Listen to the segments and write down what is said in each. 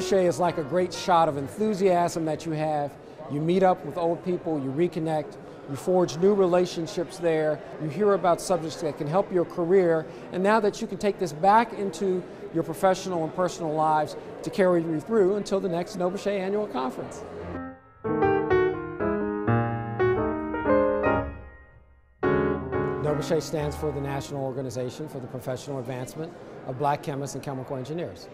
NOBCCchE is like a great shot of enthusiasm that you have. You meet up with old people, you reconnect, you forge new relationships there, you hear about subjects that can help your career, and now that you can take this back into your professional and personal lives to carry you through until the next NOBCChE annual conference. NOBCCchE stands for the National Organization for the Professional Advancement of Black Chemists and Chemical Engineers.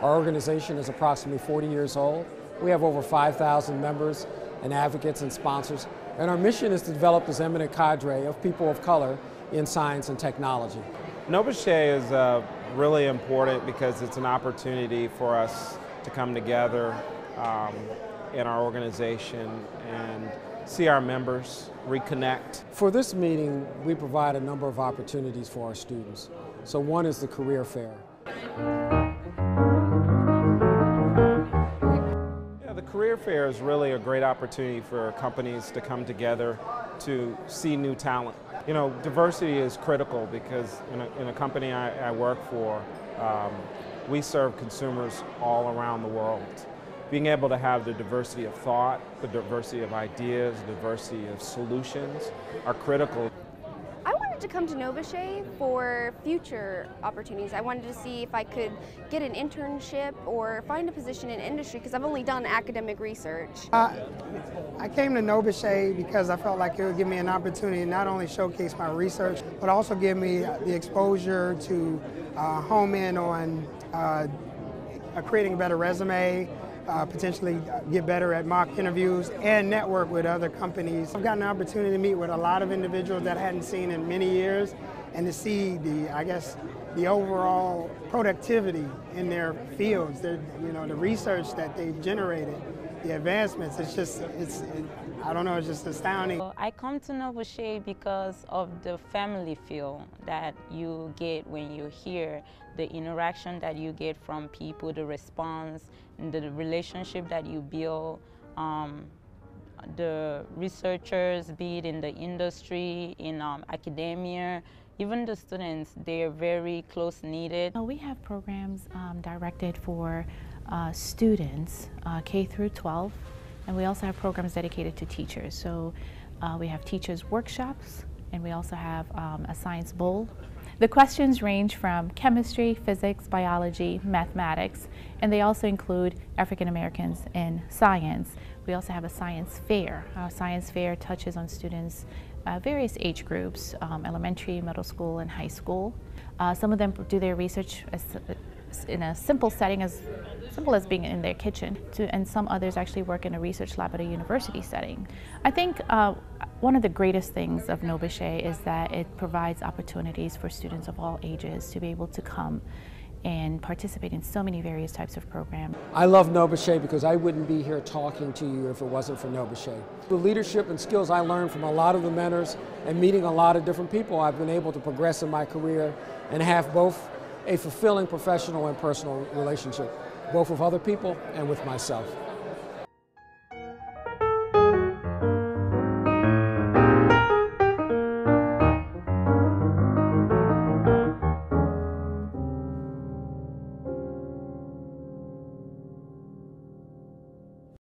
Our organization is approximately 40 years old. We have over 5,000 members and advocates and sponsors, and our mission is to develop this eminent cadre of people of color in science and technology. NOBCChE is really important because it's an opportunity for us to come together in our organization and see our members, reconnect. For this meeting, we provide a number of opportunities for our students. So one is the career fair. Career fair is really a great opportunity for companies to come together to see new talent. You know, diversity is critical because in a company I work for, we serve consumers all around the world. Being able to have the diversity of thought, the diversity of ideas, the diversity of solutions are critical. To come to NOBCChE for future opportunities. I wanted to see if I could get an internship or find a position in industry because I've only done academic research. I came to NOBCChE because I felt like it would give me an opportunity to not only showcase my research but also give me the exposure to home in on creating a better resume, potentially get better at mock interviews and network with other companies. I've gotten an opportunity to meet with a lot of individuals that I hadn't seen in many years and to see the overall productivity in their fields, the research that they've generated, the advancements. It's just astounding. Well, I come to NOBCChE because of the family feel that you get when you're here, the interaction that you get from people, the response, and the relationship that you build, the researchers, be it in the industry, in academia, even the students, they are very close-knitted. We have programs directed for students K through 12, and we also have programs dedicated to teachers. So we have teachers' workshops, and we also have a science bowl. The questions range from chemistry, physics, biology, mathematics, and they also include African Americans in science. We also have a science fair. Our science fair touches on students various age groups, elementary, middle school, and high school. Some of them do their research in a simple setting, as simple as being in their kitchen, and some others actually work in a research lab at a university setting. I think one of the greatest things of NOBCChE is that it provides opportunities for students of all ages to be able to come and participate in so many various types of programs. I love NOBCChE because I wouldn't be here talking to you if it wasn't for NOBCChE. The leadership and skills I learned from a lot of the mentors and meeting a lot of different people, I've been able to progress in my career and have both a fulfilling professional and personal relationship, both with other people and with myself.